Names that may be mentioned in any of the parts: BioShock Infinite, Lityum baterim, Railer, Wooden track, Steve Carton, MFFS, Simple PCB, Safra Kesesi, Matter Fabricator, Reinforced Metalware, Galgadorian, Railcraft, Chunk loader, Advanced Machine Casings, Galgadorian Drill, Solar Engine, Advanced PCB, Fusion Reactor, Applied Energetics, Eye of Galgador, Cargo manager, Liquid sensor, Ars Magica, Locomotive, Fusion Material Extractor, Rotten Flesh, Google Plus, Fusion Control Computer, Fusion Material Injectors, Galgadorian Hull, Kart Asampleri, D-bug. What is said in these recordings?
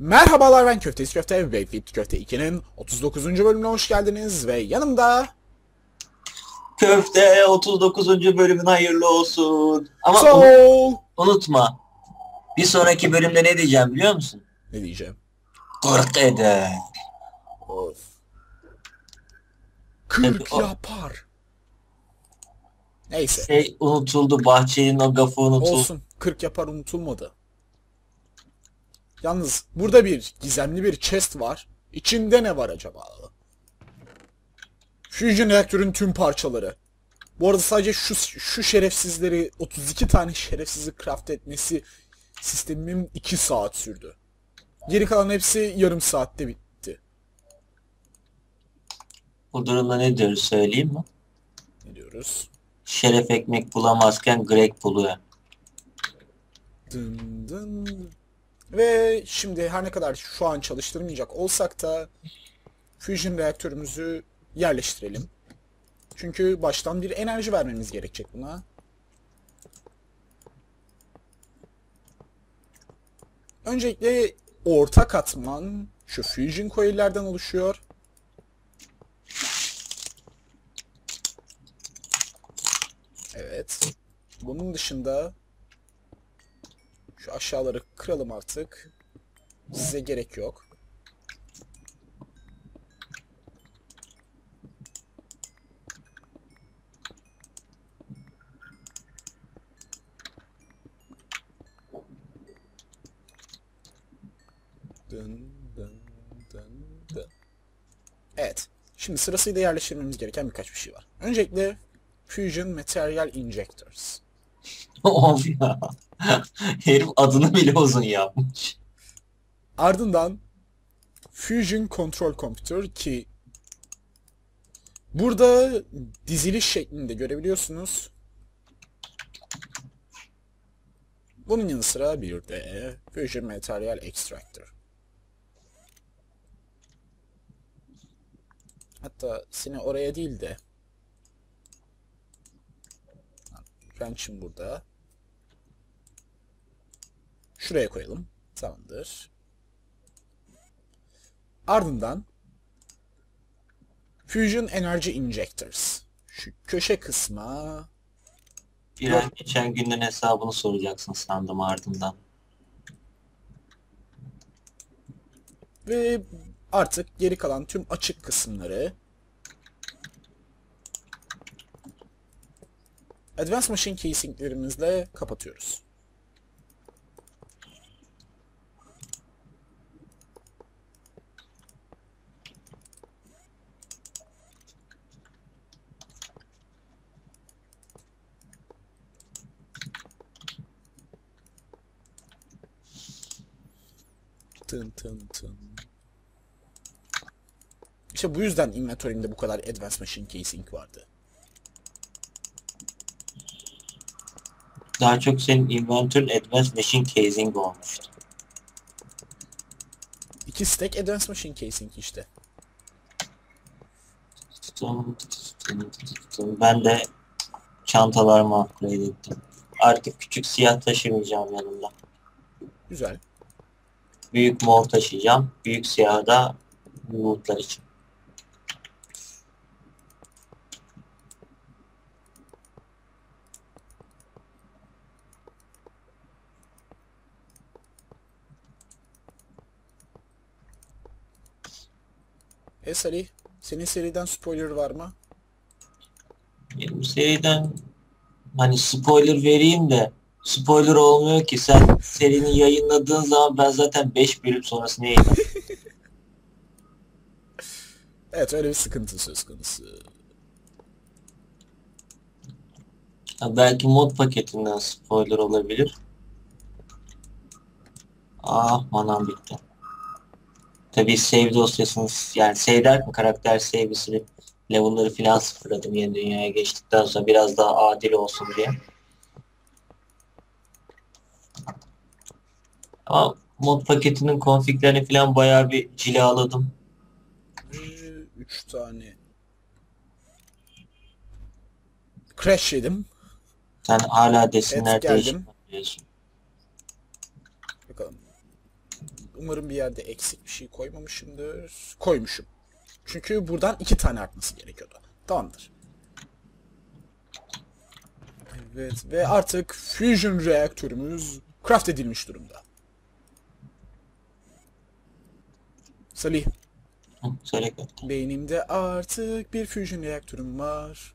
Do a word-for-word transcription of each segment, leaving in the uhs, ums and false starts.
Merhabalar, ben Köftesi Köfte ve Fit Köfte iki'nin otuz dokuzuncu bölümüne hoş geldiniz ve yanımda... Köfte otuz dokuzuncu bölümün hayırlı olsun. Ama so... un unutma, bir sonraki bölümde ne diyeceğim biliyor musun? Ne diyeceğim? Kırk eder. Of. Kırk yapar. Neyse. Şey unutuldu, bahçenin o gafı unutuldu. Olsun, kırk yapar unutulmadı. Yalnız burada bir gizemli bir chest var. İçinde ne var acaba? Fusion reaktörün tüm parçaları. Bu arada sadece şu şu şerefsizleri, otuz iki tane şerefsizi craft etmesi sistemim iki saat sürdü. Geri kalan hepsi yarım saatte bitti. Bu durumda ne diyoruz söyleyeyim mi? Ne diyoruz? Şeref ekmek bulamazken Greg buluyor. Dın dın. Ve şimdi her ne kadar şu an çalıştırmayacak olsak da Fusion reaktörümüzü yerleştirelim. Çünkü baştan bir enerji vermemiz gerekecek buna. Öncelikle orta katman şu Fusion coil'lerden oluşuyor. Evet. Bunun dışında... Şu aşağıları kıralım artık. Size gerek yok. Dın dın dın dın. Evet. Şimdi sırasıyla yerleştirmemiz gereken birkaç bir şey var. Öncelikle Fusion Material Injectors. Of ya. Herif adını bile uzun yapmış. Ardından Fusion Control Computer ki burada diziliş şeklinde görebiliyorsunuz. Bunun yanı sıra bir de Fusion Material Extractor. Hatta seni oraya değil de Ranch'im burada. Şuraya koyalım. Tamamdır. Ardından Fusion Energy Injectors. Şu köşe kısma. Biraz Yok. geçen günün hesabını soracaksın sandım ardından. Ve artık geri kalan tüm açık kısımları Advanced Machine Casing'lerimizle kapatıyoruz. Tın tın tın. İşte bu yüzden inventörümde bu kadar Advanced Machine Casing vardı. Daha çok senin inventörün Advanced Machine Casing olmuştu. İki stack Advanced Machine Casing işte. Ben de çantalarımı upgrade ettim. Artık küçük siyah taşımayacağım yanımda. Güzel. Büyük mor taşıyacağım. Büyük siyah da bulutlar için. E Salih, senin seriden spoiler var mı? Benim seriden hani spoiler vereyim de spoiler olmuyor ki, sen serinin yayınladığın zaman ben zaten beş bölüm sonrasını yayınladım. Evet, öyle bir sıkıntı söz konusu. Ya belki mod paketinden spoiler olabilir. Ah, manam bitti. Tabii save dosyasını, yani save der mi karakter save'sini, level'ları filan sıfırladım yeni dünyaya geçtikten sonra biraz daha adil olsun diye. Ama mod paketinin config'lerini filan bayağı bir cilaladım. üç tane crash yedim. Sen hala desinler evet, değişmiyorsun. Bakalım. Umarım bir yerde eksik bir şey koymamışımdır. Koymuşum. Çünkü buradan iki tane artması gerekiyordu. Tamamdır. Evet ve artık Fusion reaktörümüz craft edilmiş durumda. Salih. Söyle. Beynimde artık bir Fusion reaktörüm var.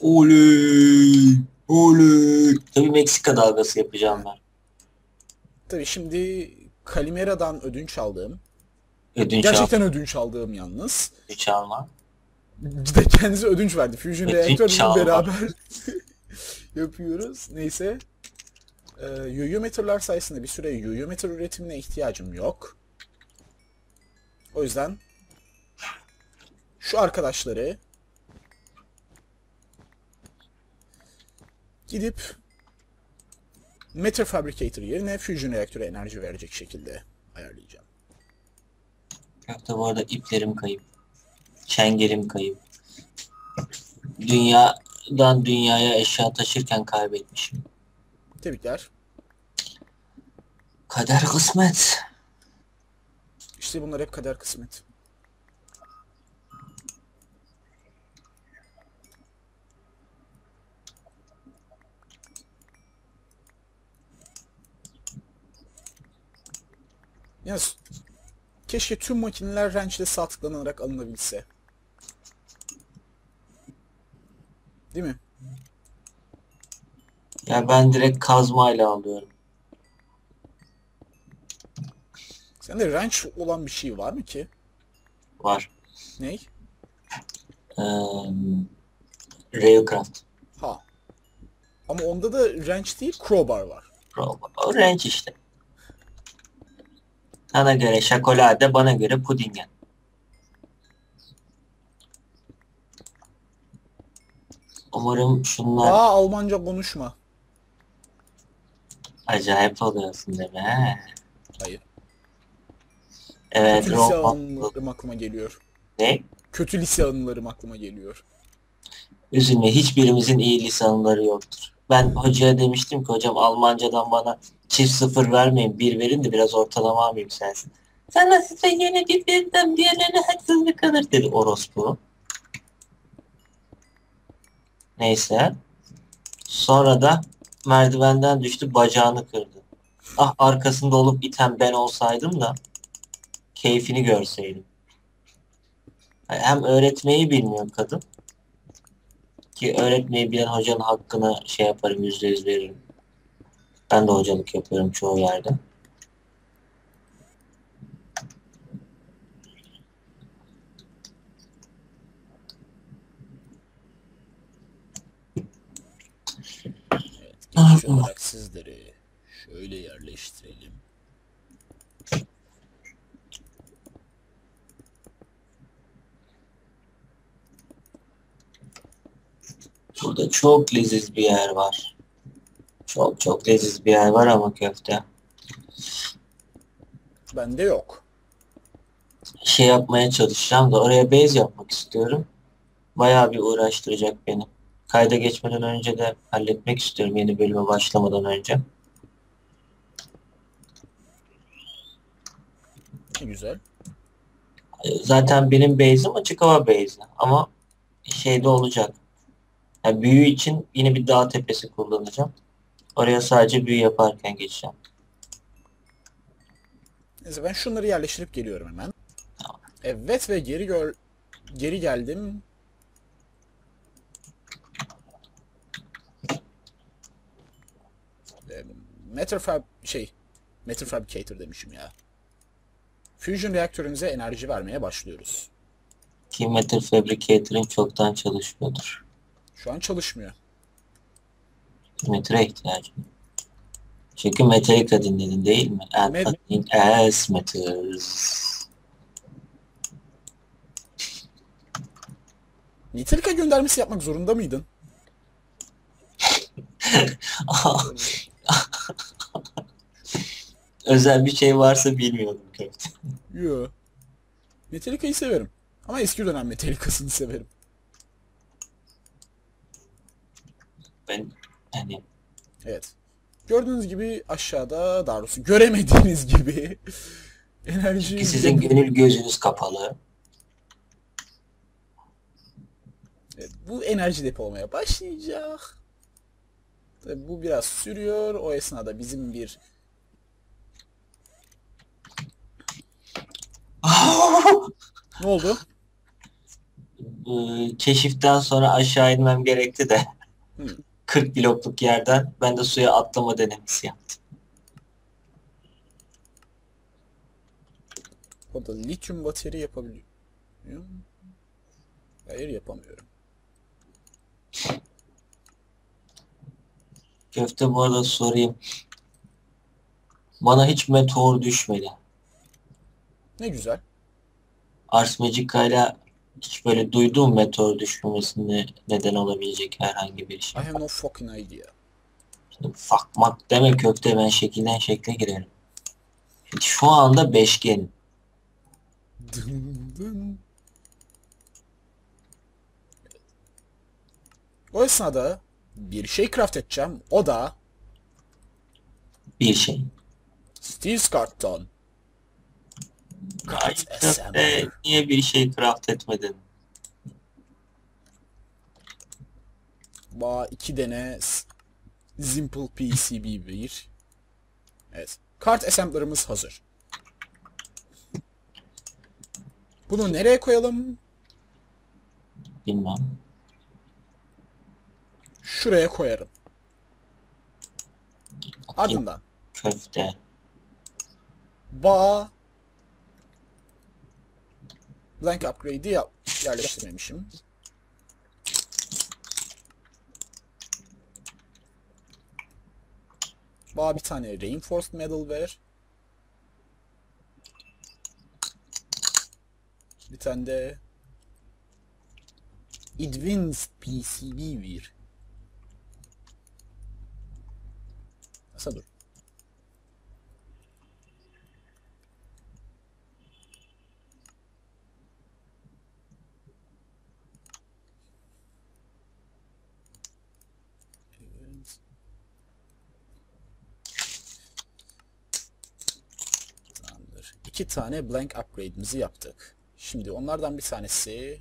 Oley! Oley! Tabii Meksika dalgası yapacağım ben. Tabii şimdi Kalimera'dan ödünç aldığım, ödünç gerçekten al. ödünç aldığım yalnız. Ödünç alma. De kendisi ödünç verdi. Fusion reaktörümüzle beraber yapıyoruz. Neyse. Ee, yoyometrler sayesinde bir süre yoyometre üretimine ihtiyacım yok. O yüzden şu arkadaşları gidip Matter Fabricator yerine Fusion Reaktör'e enerji verecek şekilde ayarlayacağım. Hatta bu arada iplerim kayıp. Çengerim kayıp. Dünyadan dünyaya eşya taşırken kaybetmişim. Tebrikler. Kader kısmet. İşte bunlar hep kader kısmet. Ya keşke tüm makineler wrench ile sağ tıklanarak alınabilse. Değil mi? Ya ben direkt kazmayla alıyorum. Sende wrench olan bir şey var mı ki? Var. Ney? Ee, Railcraft. Ha. Ama onda da wrench değil, crowbar var. Crowbar. O wrench işte. Sana göre şokolade, bana göre pudingen. Umarım şunlar... Aa, Almanca konuşma. Acayip oluyorsun değil mi? Hayır. Evet, kötü lise anılarım aklıma geliyor. Ne? Kötü lise anılarım aklıma geliyor. Üzülme, hiçbirimizin iyi lise anıları yoktur. Ben hocaya demiştim ki hocam Almancadan bana çift sıfır vermeyin, bir verin de biraz ortalama alayım sensin. Sana size yeni bir verdim, diğerlerine haksızlık kalır dedi orospu. Neyse. Sonra da merdivenden düştü, bacağını kırdı. Ah, arkasında olup iten ben olsaydım da keyfini görseydim. Hem öğretmeyi bilmiyor kadın. Ki öğretmeyi bilen hocanın hakkına şey yaparım, yüzde yüz veririm. Ben de hocalık yapıyorum çoğu yerde. Evet, geçiş olarak sizleri şöyle yerleştirelim. Burada çok leziz bir yer var. Çok çok leziz bir yer var ama köfte. Bende yok. Şey yapmaya çalışacağım da oraya base yapmak istiyorum. Bayağı bir uğraştıracak beni. Kayda geçmeden önce de halletmek istiyorum, yeni bölüme başlamadan önce. Güzel. Zaten benim base'im açık hava base'i ama şeyde olacak. Yani büyü için yine bir dağ tepesi kullanacağım. Oraya sadece büyü yaparken geçeceğim. Neyse ben şunları yerleştirip geliyorum hemen. Tamam. Evet ve geri gör geri geldim. Matter Fab şey Matter Fabricator demişim ya. Fusion reaktörümüze enerji vermeye başlıyoruz. Ki Matter Fabricator'ın çoktan çalışmıyordur. Şu an çalışmıyor. Metre ihtiyacım. Çünkü Metallica dinledin değil mi? Met as meters. Metallica göndermesi yapmak zorunda mıydın? Özel bir şey varsa bilmiyordum. Yoo. Metallica'yı severim. Ama eski dönem Metallica'sını severim. Ben yani. Evet. Gördüğünüz gibi aşağıda, daha doğrusu göremediğiniz gibi enerji... Sizin gönül gözünüz kapalı. Evet, bu enerji depolamaya başlayacak. Tabii bu biraz sürüyor. O esnada bizim bir... Ne oldu? Keşiften sonra aşağı inmem gerekti de. Hmm. kırk blokluk yerden ben de suya atlama denemesi yaptım. O da lityum bateri yapabiliyor muyum? Hayır, yapamıyorum. Köfte, bu arada sorayım. Bana hiç meteor düşmedi. Ne güzel. Ars Magica'yla hiç böyle duyduğum meteor düşmemesine neden olabilecek herhangi bir şey. I have no fucking idea. Şimdi fuck mak deme köfte, ben şekilden şekle girerim. Şu anda beşgen. O esnada bir şey craft edeceğim. O da... Bir şey. Steve Carton. Kart Asampleri. Niye bir şey craft etmedin? Ba iki tane Simple P C B bir. Evet. Kart Asamplerimiz hazır. Bunu nereye koyalım? Bilmem. Şuraya koyarım. Ardından. Köfte. Ba. Blank upgrade'i yap yerleştirmemişim. Ba bir tane Reinforced Metalware. Bir tane de Advanced P C B bir. Dur. Evet. Tamamdır. İki tane blank upgrade'imizi yaptık. Şimdi onlardan bir tanesi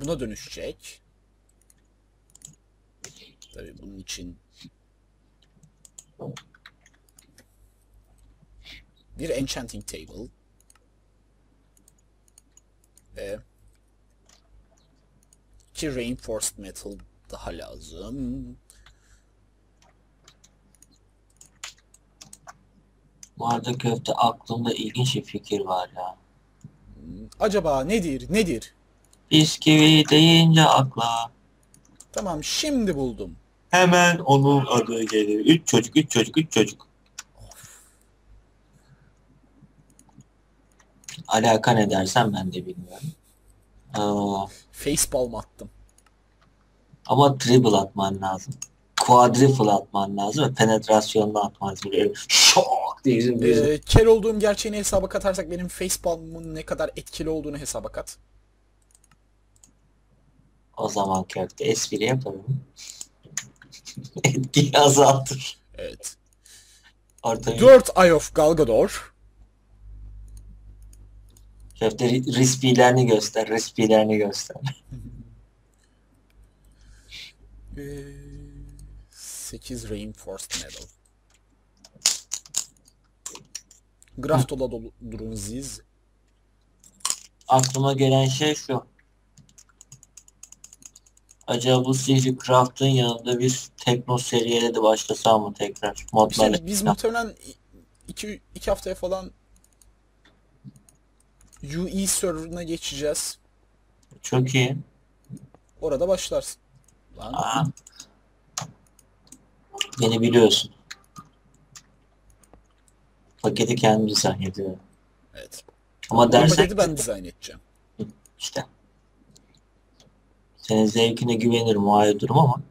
buna dönüşecek. Tabii bunun için bir enchanting table ve iki reinforced metal daha lazım. Bu arada köfte, aklımda ilginç bir fikir var ya. Acaba nedir nedir? Bisküvi deyince akla. Tamam, şimdi buldum. Hemen onun adı gelir. Üç çocuk, üç çocuk, üç çocuk. Of. Alaka ne dersen ben de bilmiyorum. Aa. Facepalm attım. Ama triple atman lazım. Quadruple atman lazım ve penetrasyonla atman lazım. Şok diye yüzüm ee, kel olduğum gerçeğini hesaba katarsak benim facepalm'ın ne kadar etkili olduğunu hesaba kat. O zaman köfte espri yapalım. Etkiyi azaltır. Evet. Dört Eye of Galgador. Köfte rispilerini göster, rispilerini göster. sekiz Reinforced Metal. Graftola dolu durum ziz. Aklıma gelen şey şu. Acaba bu sihri craft'ın yanında bir tekno seriyle de başlasam mı tekrar? Modlar. Biz, biz muhtemelen iki, iki haftaya falan U E server'ına geçeceğiz. Çok iyi. Orada başlarsın. Lan. Aa. Beni biliyorsun. Paketi kendim dizayn ediyorum. Evet. Ama dersen... Paketi ben dizayn edeceğim. İşte. Senin zevkine güvenirim, o ayrı durum ama.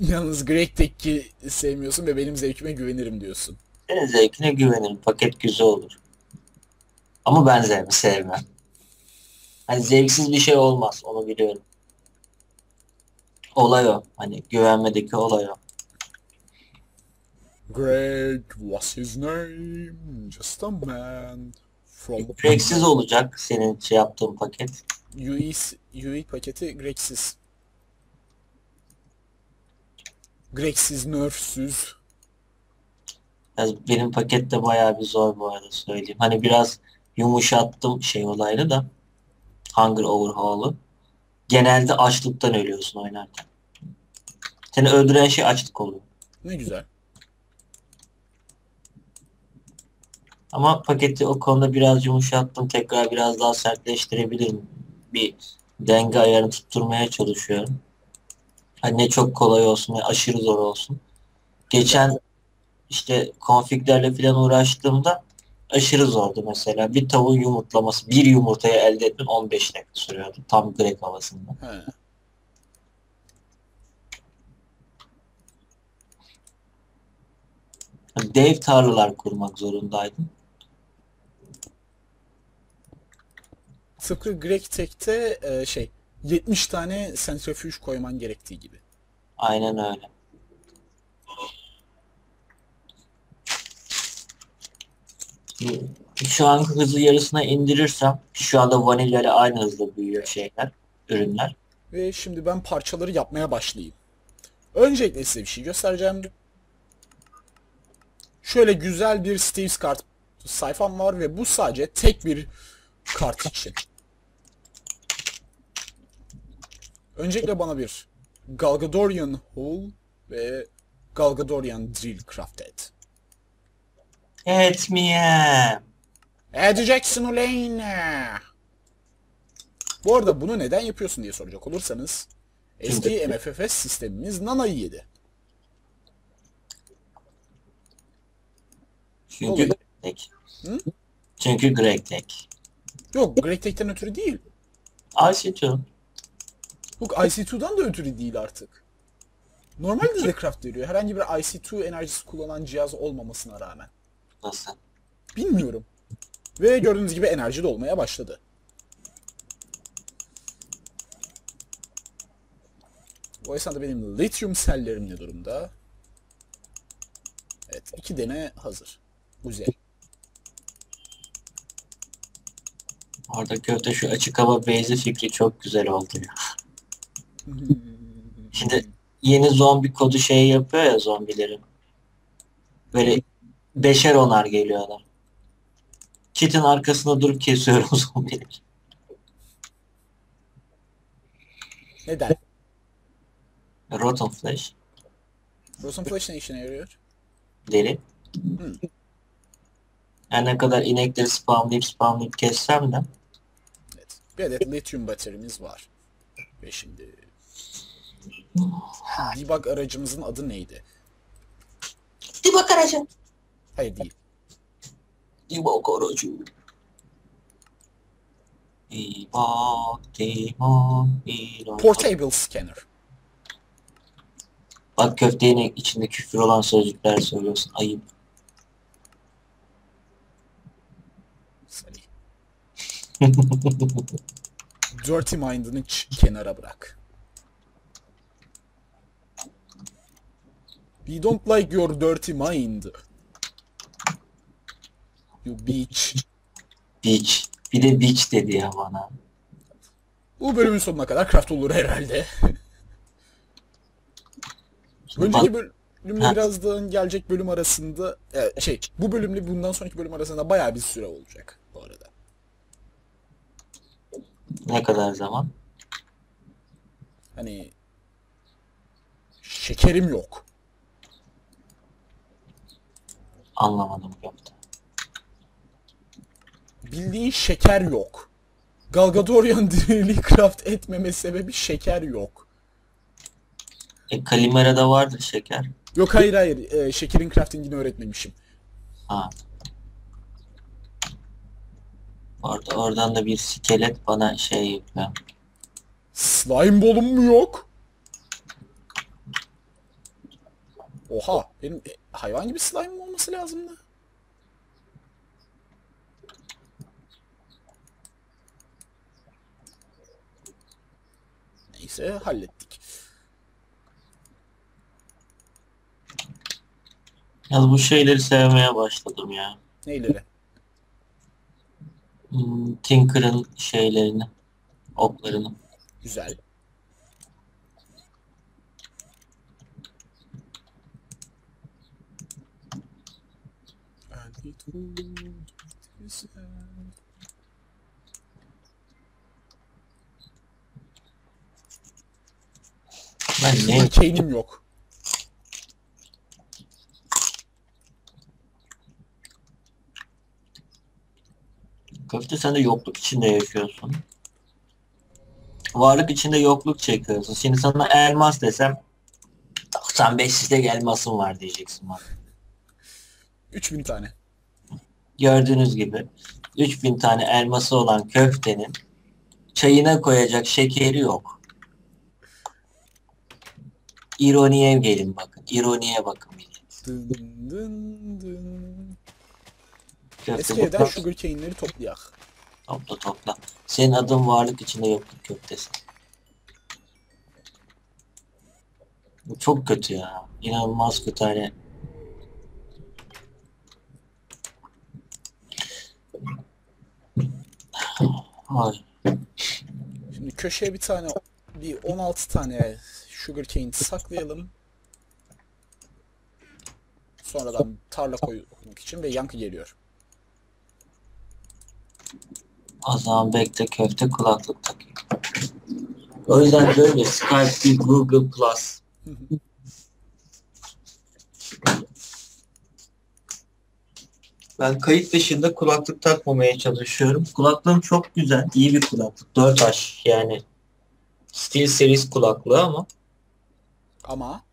Yalnız GregTech'i sevmiyorsun ve benim zevkime güvenirim diyorsun. Senin zevkine güvenirim, paket güzel olur. Ama ben zevki sevmem. Hani zevksiz bir şey olmaz, onu biliyorum. Olay o. Hani güvenmedeki olay o. Greg, what's his name? Just a man from... Gregsiz olacak senin şey yaptığın paket. U E paketi Gregsiz. Gregsiz, nerfsüz. Benim paket de bayağı bir zor bu arada, söyleyeyim. Hani biraz yumuşattım şey olayını da. Hunger overhaul'u. Genelde açlıktan ölüyorsun oynarken. Seni öldüren şey açlık oluyor. Ne güzel. Ama paketi o konuda biraz yumuşattım. Tekrar biraz daha sertleştirebilirim. Bir denge ayarını tutturmaya çalışıyorum. Hani ne çok kolay olsun ne aşırı zor olsun. Geçen işte konfiglerle falan uğraştığımda aşırı zordu mesela. Bir tavuğun yumurtlaması, bir yumurtayı elde etmem on beş dakika sürüyordu. Tam Greg havasında. He. Dev tarlalar kurmak zorundaydım. Tıpkı GregTech'te e, şey yetmiş tane sentrifüj koyman gerektiği gibi. Aynen öyle. Şu an hızı yarısına indirirsem, şu anda vanilya ile aynı hızla büyüyor şeyler, ürünler. Ve şimdi ben parçaları yapmaya başlayayım. Öncelikle size bir şey göstereceğim. Şöyle güzel bir Steve Carton sayfam var ve bu sadece tek bir kart için. Öncelikle bana bir Galgadorian Hull ve Galgadorian Drill craft et. Etmeyem. Edeceksin uleyn. Bu arada bunu neden yapıyorsun diye soracak olursanız, eski M F F S sistemimiz nanayı yedi. Çünkü GregTech. Çünkü GregTech. Yok, GregTech'ten ötürü değil. I C iki. Yok, I C iki'dan da ötürü değil artık. Normalde de craft veriyor. Herhangi bir I C iki enerjisi kullanan cihaz olmamasına rağmen. Nasıl? Bilmiyorum. Ve gördüğünüz gibi enerji de olmaya başladı. Bu esnada benim lityum sellerim ne durumda? Evet, iki tane hazır. Güzel. Orada köfte şu açık hava base'i fikri çok güzel oldu ya. Şimdi yeni zombi kodu şey yapıyor ya zombilerin. Böyle beşer onar geliyor adam. Kitin arkasında durup kesiyorum zombileri. Neden? Rotten Flesh. Rotten Flesh ne işine yarıyor? Deli. Hmm. Yani ne kadar inekleri spamlayıp spamlayıp kessem de. Evet. Bir adet lityum baterimiz var. Ve şimdi... D-bug aracımızın adı neydi? D-bug aracı. Hayır değil. DİMOKOROJUM. D-bug, D-bug, D-bug. Portable Scanner. Bak köftenin içinde küfür olan sözcükler söylüyorsun. Ayıp. Dirty Mind'ını kenara bırak. We don't like your dirty mind. You bitch. Bitch. Bir de bitch dedi ya bana. Bu bölümün sonuna kadar craft olur herhalde. Önceki bölümle birazdan gelecek bölüm arasında e, şey bu bölümle bundan sonraki bölüm arasında bayağı bir süre olacak bu arada. Ne kadar zaman? Hani şekerim yok. Anlamadım yaptı. Bildiğin şeker yok. Galgadorian dirili craft etmeme sebebi şeker yok. E, Kalimera'da vardır şeker. Yok hayır hayır. E, şekerin crafting'ini öğretmemişim. Ha. Orada, oradan da bir skelet bana şey yapıyor. Slimeball'um mu yok? Oha. Benim e, hayvan gibi slime'ım olması lazımdı. Neyse hallettik. Ya bu şeyleri sevmeye başladım ya. Neyleri? Hmm, Tinker'ın şeylerini, oklarını. Güzel. Ben neyim? Keynim yok. Köfte, sen de yokluk içinde yaşıyorsun. Varlık içinde yokluk çekiyorsun. Şimdi sana elmas desem doksan beşte elmasım var diyeceksin bana. üç bin tane. Gördüğünüz gibi üç bin tane elması olan köftenin çayına koyacak şekeri yok. İroniye gelin bakın. İroniye bakın. Dın dın dın. Eskiden sugar cane'leri toplayak. Topla topla. Senin adın varlık içinde yokluk köftesi. Bu çok kötü ya. İnanılmaz kötü hani. Hayır. Şimdi köşeye bir tane, bir on altı tane sugar cane saklayalım. Sonradan tarla koymak için ve yankı geliyor. O zaman bekle köfte, kulaklık takayım. O yüzden böyle Skype değil, Google Plus. Ben kayıt dışında kulaklık takmamaya çalışıyorum. Kulaklığım çok güzel, iyi bir kulaklık. dört H yani SteelSeries kulaklığı ama ama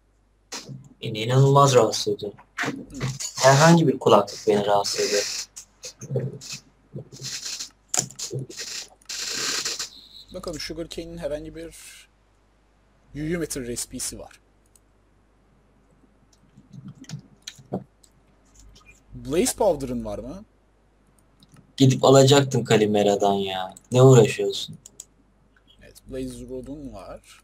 beni inanılmaz rahatsız ediyor. Herhangi bir kulaklık beni rahatsız ediyor. Bakalım Sugarcane'in herhangi bir Yumeter resipisi var. Blaze Powder'ın var mı? Gidip alacaktın Kalimera'dan ya. Ne uğraşıyorsun? Evet, Blaze Rod'un var.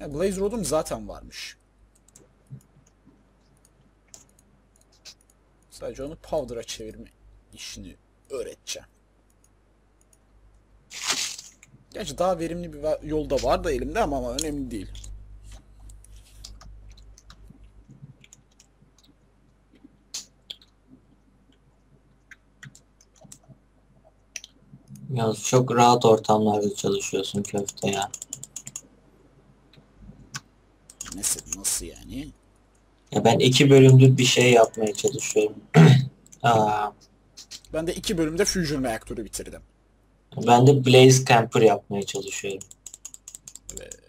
Ya, Blaze Rod'un zaten varmış. Sadece onu Powder'a çevirme işini öğreteceğim. Gerçi daha verimli bir yolda var da elimde ama, ama önemli değil. Ya çok rahat ortamlarda çalışıyorsun köfte ya. Nasıl, nasıl yani? Ya ben iki bölümdür bir şey yapmaya çalışıyorum. Aa. Ben de iki bölümde Fusion Reaktörü bitirdim. Ben de Blaze Camper yapmaya çalışıyorum. Evet.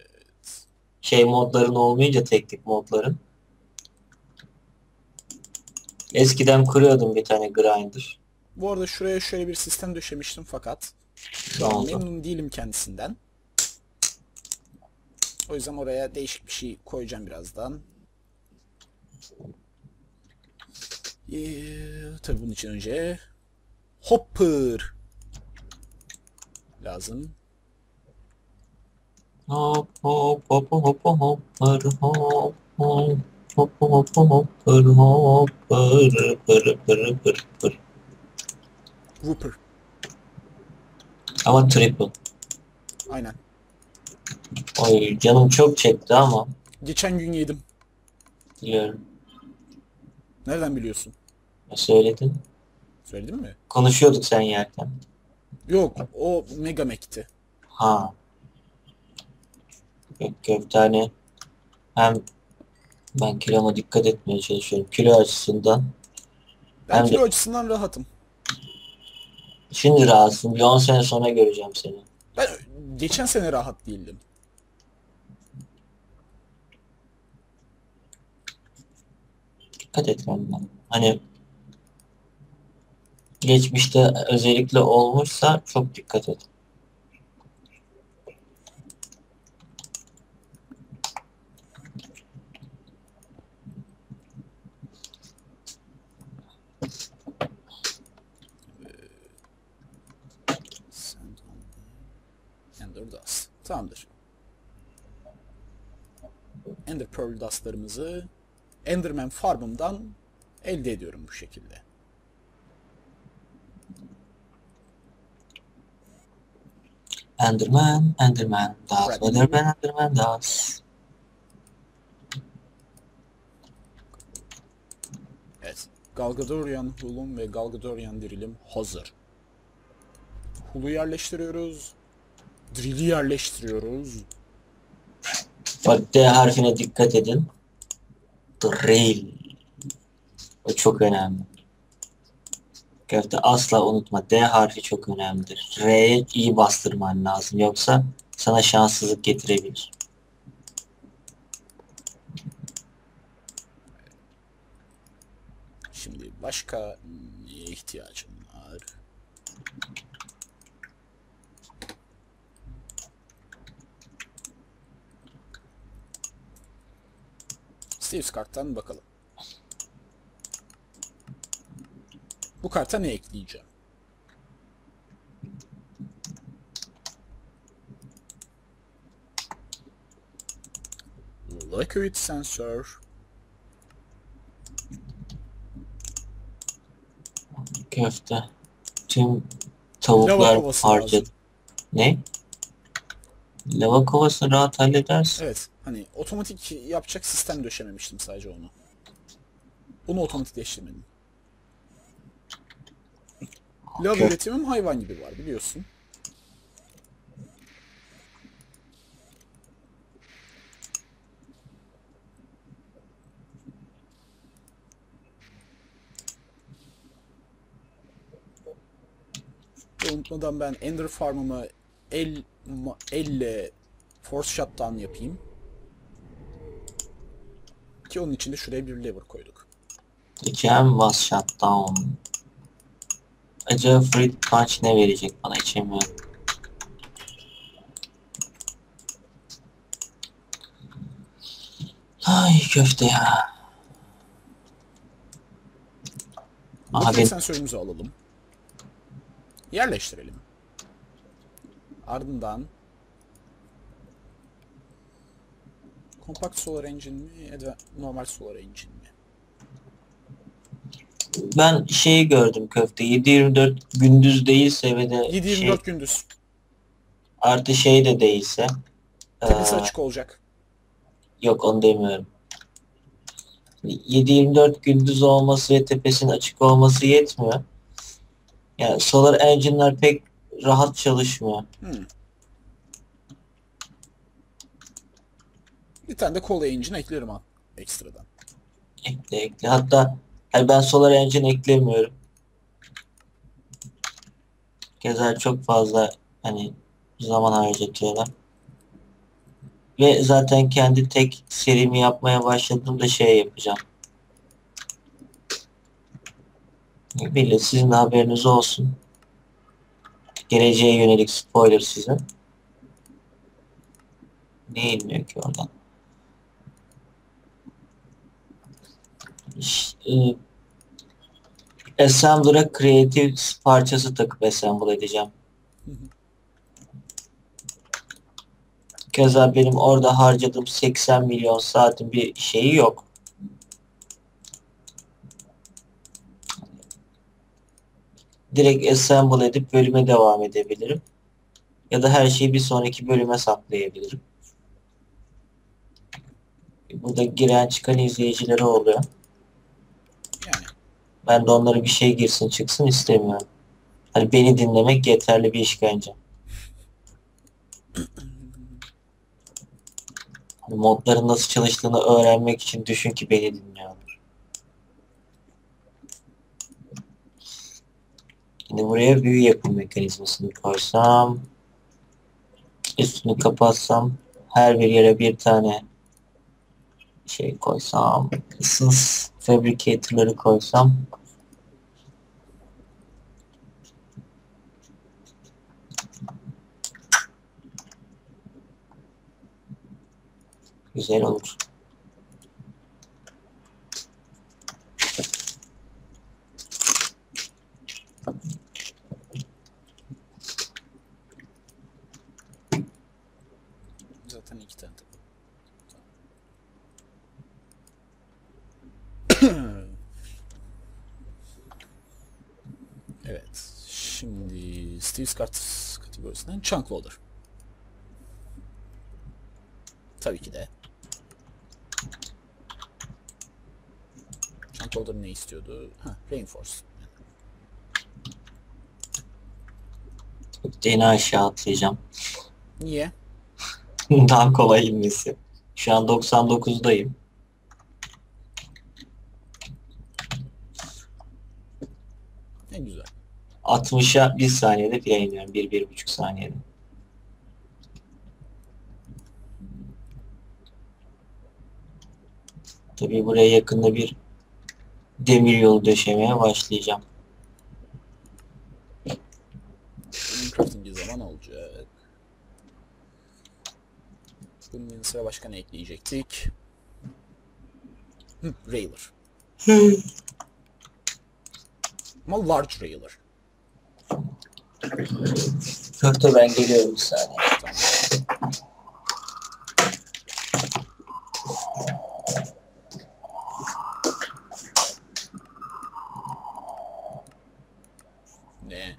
Şey modların olmayınca, teknik modların. Eskiden kuruyordum bir tane grinder. Bu arada şuraya şöyle bir sistem döşemiştim fakat şu an memnun değilim kendisinden. O yüzden oraya değişik bir şey koyacağım birazdan. Ee, tabii bunun için önce hopper lazım. Hop hop hop hop hopper hop hop hop hop hopper hopper pır pır pır pır. Whooper. Ama triple. Aynen. Ay canım çok çekti ama. Geçen gün yedim. Biliyorum. Nereden biliyorsun? Ya söyledin. Söyledin mi? Konuşuyorduk sen yerken. Yok, o Mega Mac'ti. Ha. Köfte hani hem ben kiloma dikkat etmeye çalışıyorum. Kilo açısından. Ben hem kilo de... açısından rahatım. Şimdi rahatsın. Bir on sene sonra göreceğim seni. Ben geçen sene rahat değildim. Dikkat et kendine. Hani geçmişte özellikle olmuşsa çok dikkat et. Tamamdır. Ender Pearl Dust'larımızı Enderman Farm'ımdan elde ediyorum bu şekilde. Enderman, Enderman Dust, Enderman, Enderman Dust. Evet, Galgadorian Hull'um ve Galgadorian Drill'im hazır. Hull'u yerleştiriyoruz. Drill'i yerleştiriyoruz. Bak D harfine dikkat edin. Drill. O çok önemli. Köfte asla unutma. D harfi çok önemlidir. R'ye iyi bastırman lazım. Yoksa sana şanssızlık getirebilir. Şimdi başka neye ihtiyacım var? Steve's karttan bakalım. Bu karta ne ekleyeceğim? Liquid sensor. Köfte. Tüm tavuklar harcadı. Ne? Lava kovasını rahat halledersin. Evet. Hani otomatik yapacak sistem döşememiştim sadece onu. Bunu otomatikleştirmedim. Lav üretimim hayvan gibi var biliyorsun. Unutmadan ben Ender Farm'ımı el elle Force Shot'tan yapayım. Ki onun içinde şuraya bir lever koyduk. İki Envas Shot'tan. Acaba Free Punch ne verecek bana, içemiyorum. Ay köfte ya. Abi sensörümüzü alalım. Yerleştirelim. Ardından Compact Solar Engine mi? Normal Solar Engine mi? Ben şeyi gördüm köfte. yedi yirmi dört gündüz değilse ve de yedi yirmi dört şey, gündüz. Artı şey de değilse. Tepesi ee, açık olacak. Yok onu demiyorum. yedi yirmi dört gündüz olması ve tepesinin açık olması yetmiyor. Yani Solar Engine'ler pek rahat çalışmıyor. Hmm. Bir tane de Cola Engine eklerim ha. Ekstradan. Ekle ekle. Hatta yani ben Solar Engine eklemiyorum. Gezer çok fazla hani zaman harcatıyorlar. Ve zaten kendi tek serimi yapmaya başladığımda şey yapacağım. Bilin, sizin de haberiniz olsun. Geleceğe yönelik spoiler size. Ne inmiyor ki oradan? İşte, Assembler'a kreatif parçası takıp Assembler edeceğim. Hı hı. Keza benim orada harcadığım seksen milyon saatin bir şeyi yok. Direkt Assembler edip bölüme devam edebilirim. Ya da her şeyi bir sonraki bölüme saklayabilirim. Burada giren çıkan izleyicileri oluyor. Ben de onlara bir şey girsin çıksın istemiyorum. Hani beni dinlemek yeterli bir işkence. Modların nasıl çalıştığını öğrenmek için düşün ki beni dinliyorlar. Şimdi buraya büyü yapım mekanizmasını koysam, üstünü kapatsam, her bir yere bir tane şey koysam, ıssız fabrikatörleri koysam, güzel olur. Zaten iki tane. Şimdi Steve Carton kategorisinden Chunk loader. Tabii ki de. Chunk loader ne istiyordu? Ha, Reinforced. Yine aşağı atlayacağım. Niye? Daha kolay inmesi. Şu an doksan dokuzdayım. Ne güzel. altmışa bir saniyede bire iniyorum. bir bir buçuk saniyede. Tabii buraya yakında bir demir yolu döşemeye başlayacağım. Crafting'i zaman olacak. Bunun yanı sıra başka ne ekleyecektik? Hı, Railer. Ama large Railer. Köfte, ben geliyorum bir saniye. Tamam. Ne?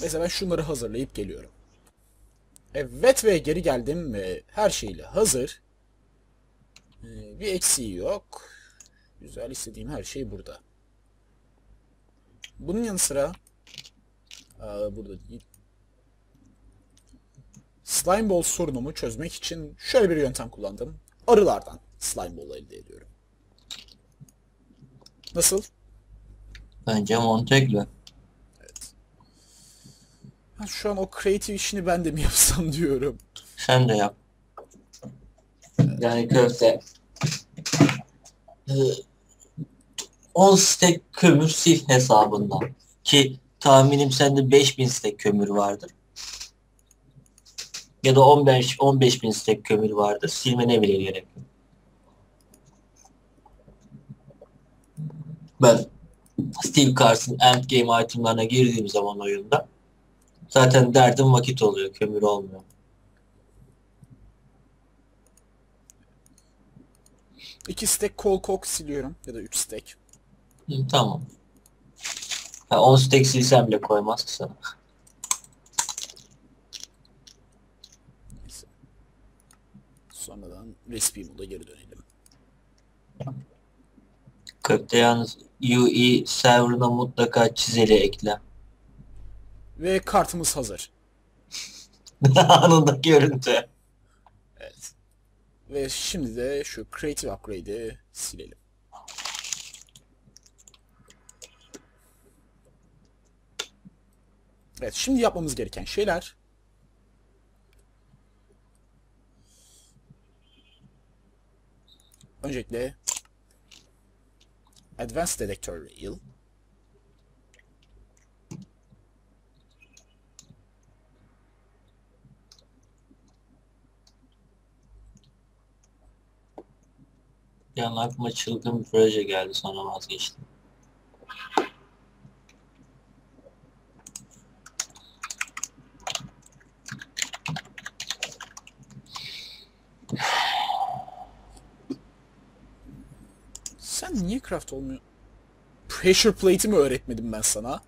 Neyse, ben şunları hazırlayıp geliyorum. Evet ve geri geldim. Her şeyle hazır. Bir eksiği yok. Güzel, istediğim her şey burada. Bunun yanı sıra aa, burada değil. Slimeball sorunumu çözmek için şöyle bir yöntem kullandım. Arılardan Slimeball'ı elde ediyorum. Nasıl? Bence mantıklı. Şu an o kreatif işini ben de mi yapsam diyorum. Sen de yap. Yani köfte. on stek kömür sil hesabından. Ki tahminim sende beş bin stek kömür vardır. Ya da on beş bin stek kömür vardır. Silmene bile gerek yok. Ben Steve Carson endgame itemlarına girdiğim zaman oyunda zaten derdim vakit oluyor, kömür olmuyor. İki stack coal coke siliyorum ya da üç stack. Hı, tamam. Ya on stack silsem bile koymaz ki sana. Neyse. Sonradan recipe moda geri dönelim. Köfte yalnız U E server'ına mutlaka çizeli ekle. Ve kartımız hazır. Anında görüntü. Evet. Ve şimdi de şu Creative Upgrade'i silelim. Evet, şimdi yapmamız gereken şeyler. Öncelikle Advanced Detector Rail. Yani aklıma çılgın bir proje geldi, sonra vazgeçtim. Sen niye craft olmuyor? Pressure plate'i mi öğretmedim ben sana?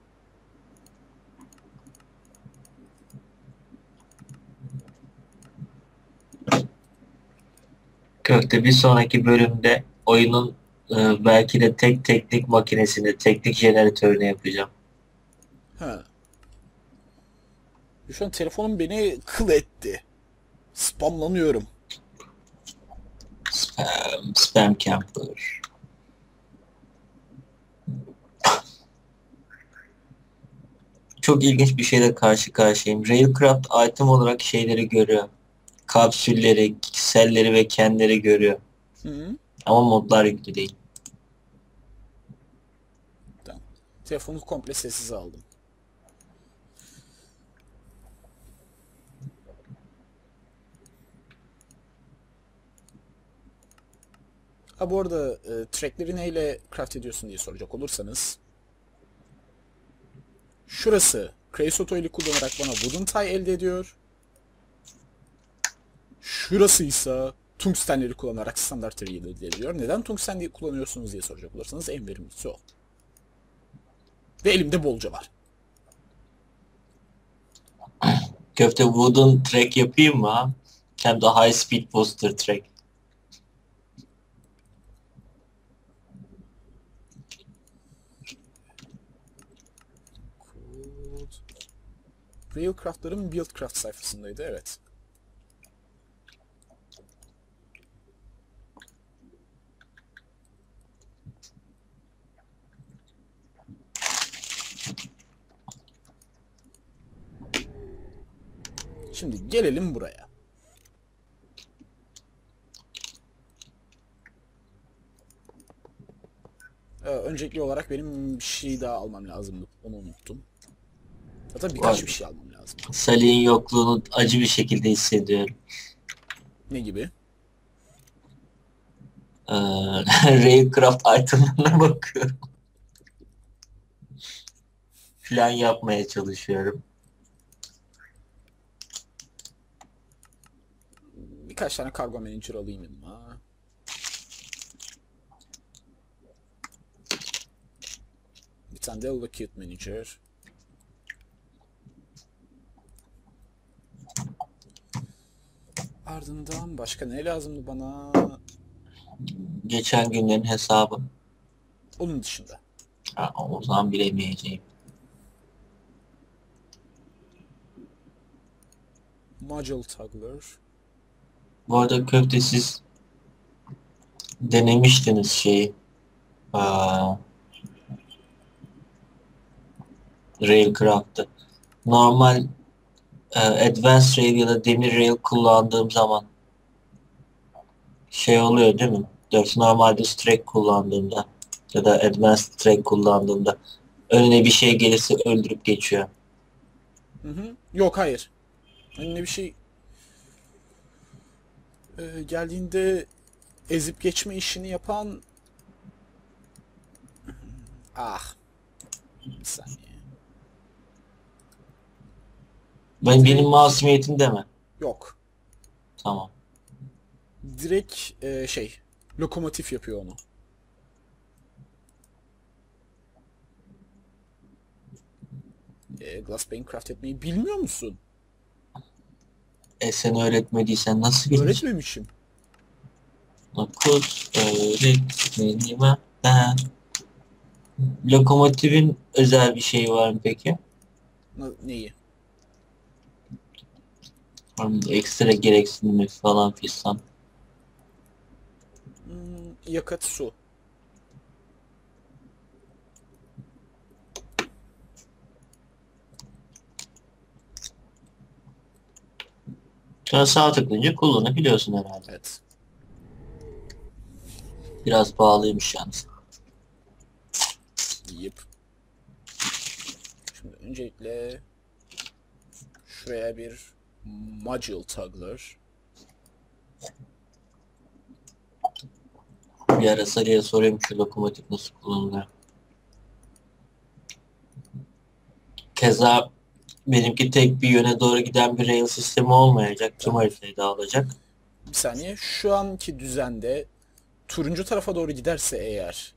Köfte, bir sonraki bölümde oyunun e, belki de tek teknik makinesini, teknik jeneratörünü yapacağım. Ha. Şu an telefonum beni kıl etti. Spamlanıyorum. Spam, spam camper. Çok ilginç bir şeyle karşı karşıyayım. Railcraft item olarak şeyleri görüyorum. Kapsülleri, selleri ve kendileri görüyor. Hı -hı. Ama modlar yüklü değil. Tamam. Telefonu komple sessize aldım. Ha, bu arada e, trackleri neyle craft ediyorsun diye soracak olursanız, şurası Creosote ile kullanarak bana wooden tie elde ediyor. Şurası ise tungstenleri kullanarak standart elde ediliyor. Neden tungsten kullanıyorsunuz diye soracak olursanız en verimlisi o. Ve elimde bolca var. Köfte wooden track yapayım mı? Hem de high speed poster track. Railcraft'ların Buildcraft sayfasındaydı, evet. Şimdi gelelim buraya. Ee, öncelikli olarak benim bir şey daha almam lazımdı. Onu unuttum. Hatta birkaç Vay. bir şey almam lazım. Salih'in yokluğunu acı bir şekilde hissediyorum. Ne gibi? Ee, Railcraft itemlerine bakıyorum. Plan yapmaya çalışıyorum. Birkaç tane kargo manager alayım yanıma. Bir tane de locate manager. Ardından başka ne lazımdı bana? Geçen günlerin hesabı. Onun dışında. Ha, o zaman bilemeyeceğim. Module Toggler. Bu arada Köfte, siz denemiştiniz şeyi. Aa, Railcraft'ı. Normal Advanced Rail ya da demir rail kullandığım zaman şey oluyor değil mi? Dört normalde track kullandığımda ya da Advanced Track kullandığımda önüne bir şey gelirse öldürüp geçiyor. Hı hı. Yok, hayır. Önüne bir şey ee, geldiğinde ezip geçme işini yapan ah bir saniye. Ben, benim masumiyetim deme. Yok. Tamam. Direkt e, şey, lokomotif yapıyor onu. E, Glassbane craft etmeyi bilmiyor musun? E sen öğretmediysen nasıl bilirsin? Öğretmemişim. Dokuz öğretmenime ben. Lokomotifin özel bir şeyi var mı peki? Neyi? Ekstra gereksinimi falan fistan. Hmm, yakıt, su. Sonra sağ tıklayınca kullanabiliyorsun herhalde. Evet. Biraz pahalıymış yalnız. Yep. Şimdi öncelikle şuraya bir Module Toggler. Bir ara Sarı'ya sorayım şu lokomotif nasıl kullanılıyor. Keza benimki tek bir yöne doğru giden bir rail sistemi olmayacak. Tüm haritayı dağılacak. Bir saniye. Şu anki düzende turuncu tarafa doğru giderse eğer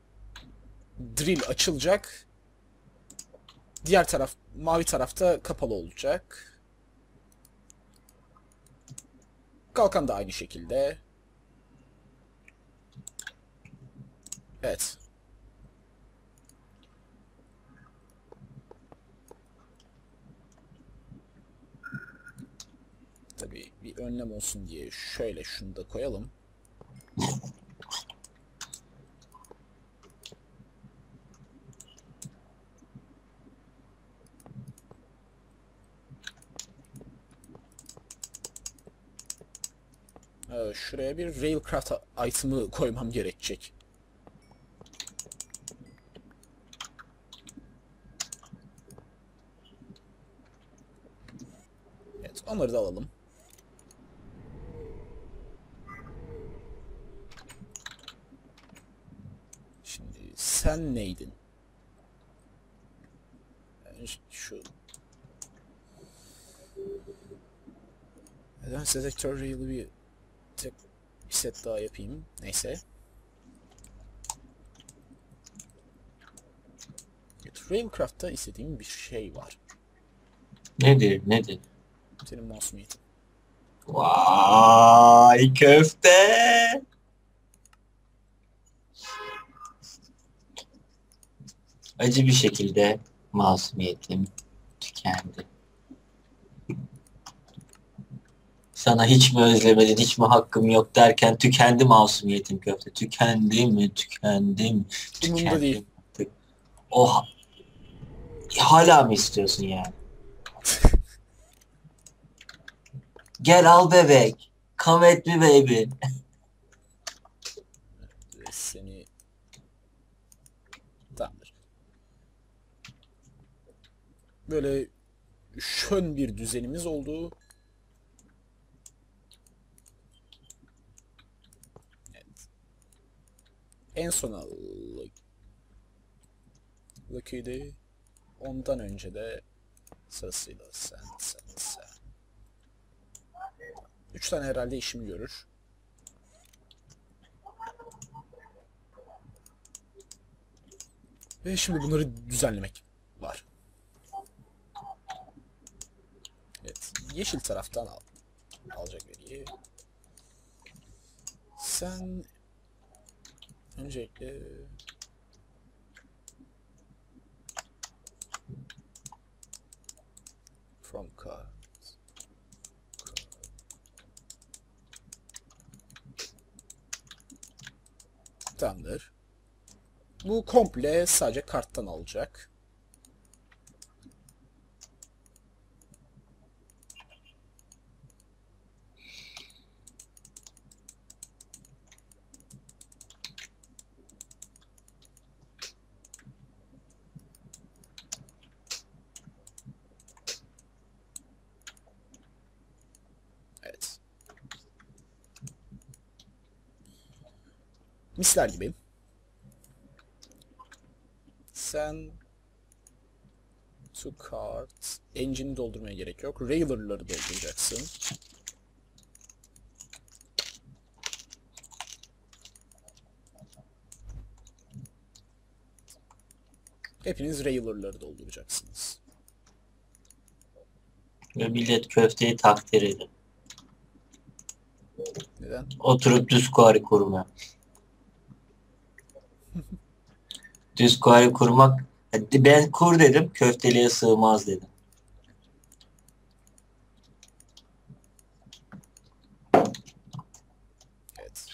drill açılacak. Diğer taraf, mavi tarafta kapalı olacak. Kalkan da aynı şekilde. Evet. Tabii bir önlem olsun diye şöyle şunu da koyalım. Şuraya bir Railcraft item'ı koymam gerekecek. Evet, onları da alalım. Şimdi sen neydin? Yani şu Advanced Detector ile bir tek bir set daha yapayım. Neyse. Evet, Railcraft'ta istediğim bir şey var. Nedir? Nedir? Senin masumiyetin. Vay köfte! Acı bir şekilde masumiyetim tükendi. Sana hiç mi özlemedin, hiç mi hakkım yok derken tükendi masumiyetim köfte. Tükendi mi, tükendi mi, tükendi mi? Oha! Hala mı istiyorsun yani? Gel al bebek. Come at me baby. Seni... Tamamdır. Böyle şön bir düzenimiz oldu. Evet. En son Lucky'di. Ondan önce de sırasıyla sen sen sen. Üç tane herhalde işimi görür. Ve şimdi bunları düzenlemek var. Evet. Yeşil taraftan al. Alacak veriyi. Sen öncelikle from car. Tamamdır. Bu komple sadece karttan alacak. Misler gibi. Sen to cart engine'i doldurmaya gerek yok. Railer'ları dolduracaksın. Hepiniz Railer'ları dolduracaksınız. Ve millet köfteyi takdir edin. Neden? Oturup düz kuari kurma. Düz kuari kurmak, ben kur dedim, köfteliğe sığmaz dedim. Evet.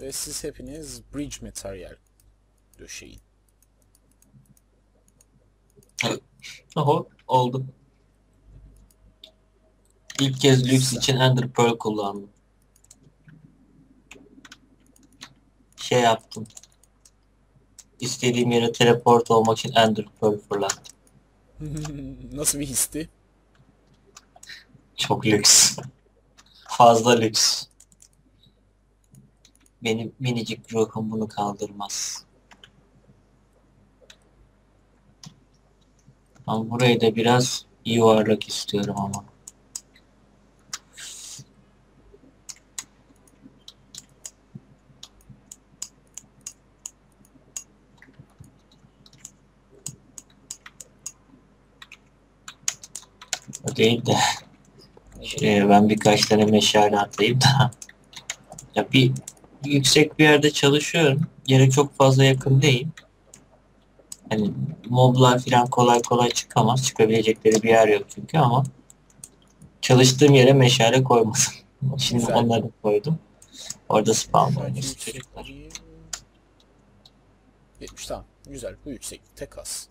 Ve siz hepiniz bridge material döşeyin. Oho, oldu. İlk kez lüks için Ender Pearl kullandım. Şey yaptım. İstediğim yere teleport olmak için Ender Pearl fırlattım. Nasıl bir histi? Çok lüks. Fazla lüks. Benim minicik ruhum bunu kaldırmaz. Ama burayı da biraz yuvarlak istiyorum ama. Değil de şuraya ben birkaç tane meşale atayım da ya bir yüksek bir yerde çalışıyorum, yere çok fazla yakın değil, hani moblar falan kolay kolay çıkamaz, çıkabilecekleri bir yer yok çünkü, ama çalıştığım yere meşale koymadım. Şimdi güzel. Onları koydum, orada spawn oynuyoruz çocuklar. Yetmiş, tamam, güzel. Bu yüksek tek az.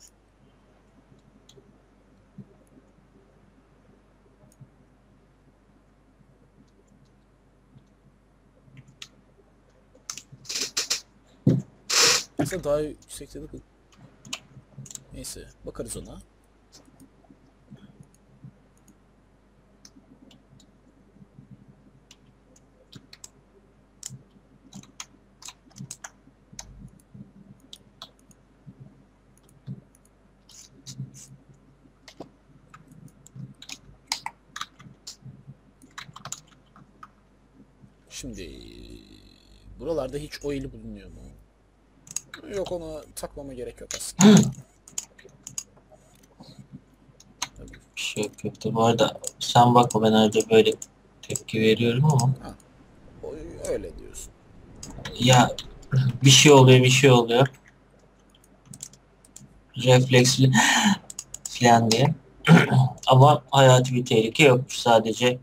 Mesela daha yüksekte de bu. Neyse, bakarız ona. Şimdi buralarda hiç oil bulunuyor mu? Yok, ona takmama gerek yok aslında. Bir şey yok, yoktu. Bu arada sen bakma, ben arada böyle tepki veriyorum ama. Ha. Öyle diyorsun. Ya bir şey oluyor bir şey oluyor. Refleksli filan diye. Ama hayati bir tehlike yokmuş, sadece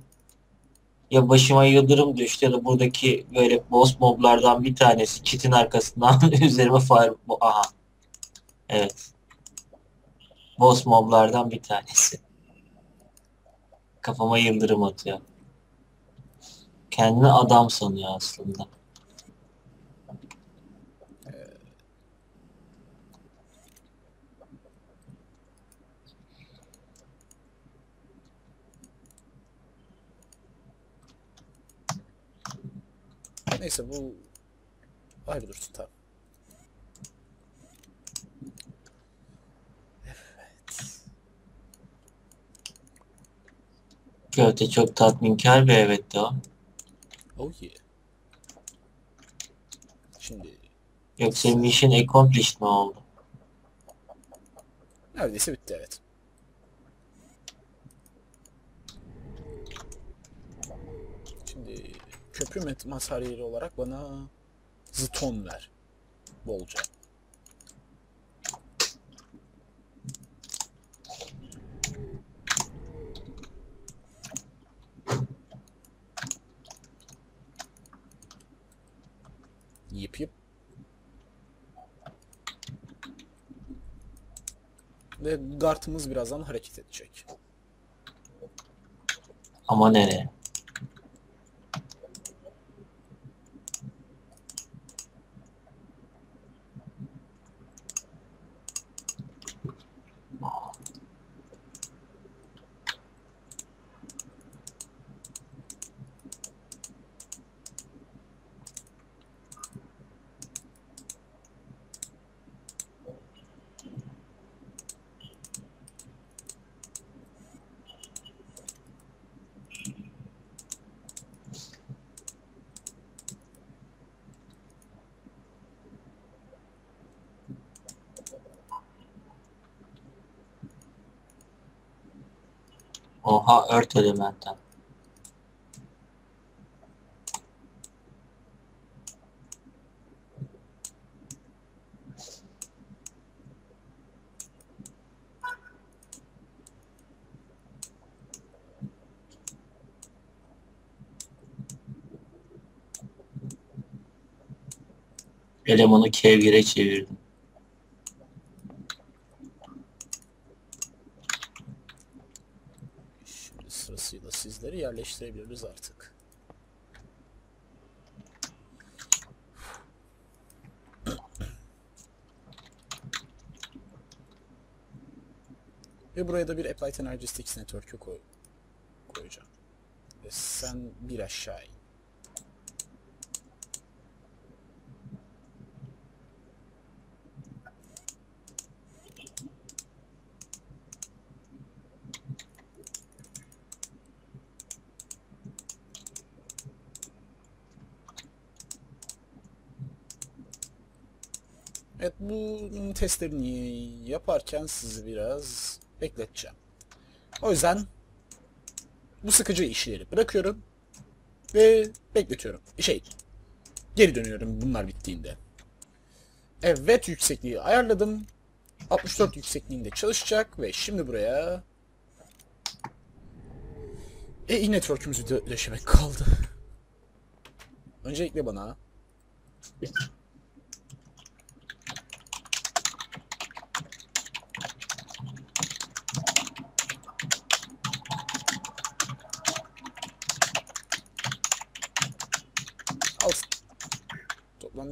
ya başıma yıldırım düştü ya da buradaki böyle boss moblardan bir tanesi çitin arkasından üzerime fire... Aha. Evet. Boss moblardan bir tanesi. Kafama yıldırım atıyor. Kendini adam sanıyor aslında. Neyse, bu ayrı dursun tabi. Evet. Köfte çok tatminkar bir evet de o. Oh yeah. Şimdi... Yoksa mission accomplished mi oldu? Neredeyse bitti, evet. Şimdi... Köprü materyali olarak bana zıton ver. Bolca. Yip yip. Ve Gart'ımız birazdan hareket edecek. Ama nereye? Oha, ört elementten. Elemanı kevgire çevirdim. Yerleştirebiliriz artık. Ve buraya da bir Applied Energetics Network'ü koy koyacağım. Ve sen bir aşağı in. Evet, bunun testlerini yaparken sizi biraz bekleteceğim. O yüzden bu sıkıcı işleri bırakıyorum ve bekletiyorum. Şey, geri dönüyorum bunlar bittiğinde. Evet, yüksekliği ayarladım. altmış dört yüksekliğinde çalışacak ve şimdi buraya e-network'ümüzü de döşemek kaldı. Öncelikle bana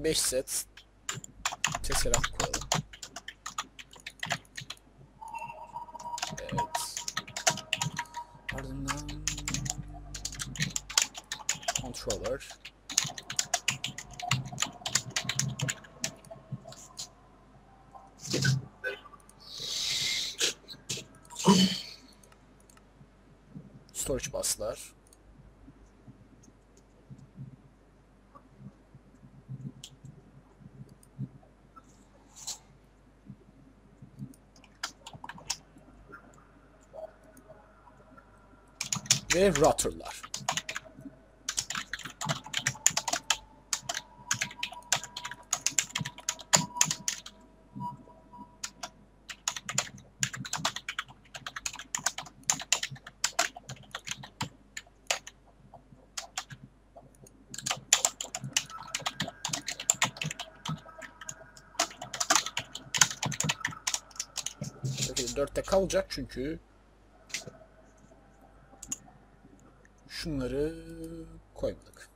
beş set tesserat koyalım. Evet. Ardından controller. Storage buslar. ve rotterlar. dörtte kalacak çünkü şunları koymadık.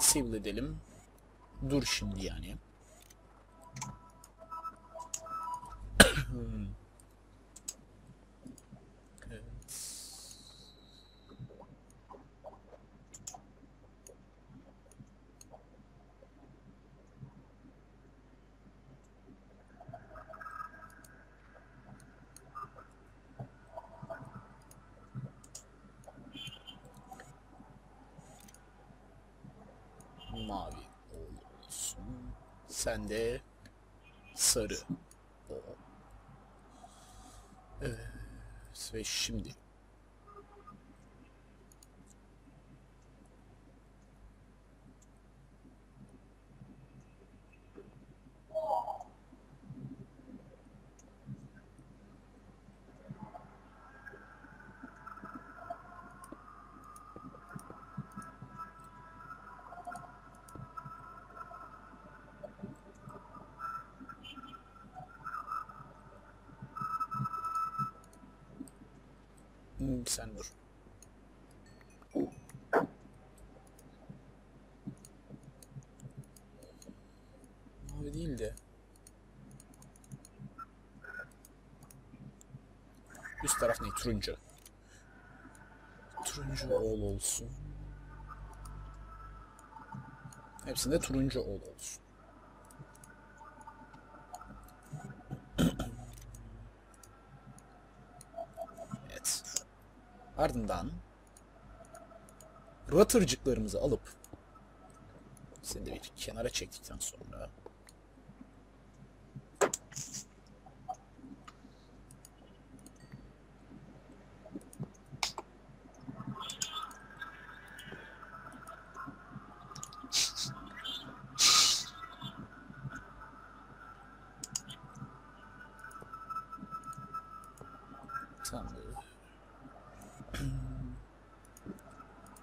Disable edelim. Dur şimdi yani. Evet. Mavi olsun. Sen de sarı ol. Evet. Ve şimdi sen dur. Mavi değil de üst taraf ne? Turuncu. Turuncu ol olsun. Hepsinde turuncu ol olsun. Ardından rottercıklarımızı alıp seni de bir kenara çektikten sonra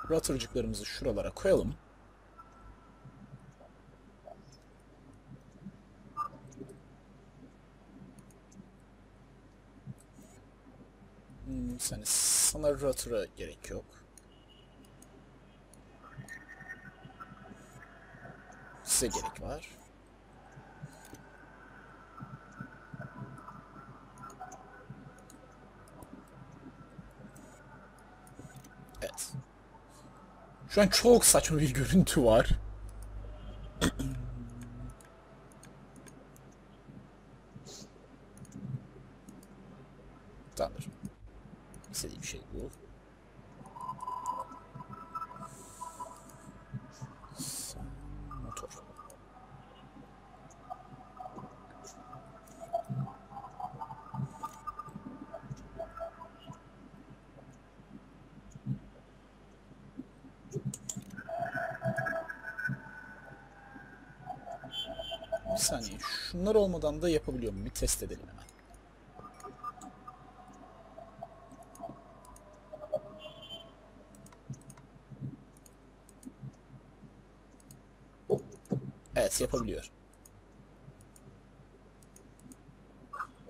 rottercıklarımızı şuralara koyalım. Hmm, sana, sana rotter'a gerek yok. Size gerek var. Evet. Şu an çok saçma bir görüntü var. Tamamdır. İstediğim şey bu. Motor. Bir saniye. Şunlar olmadan da yapabiliyor muyum? Bir test edelim hemen. Evet, yapabiliyor.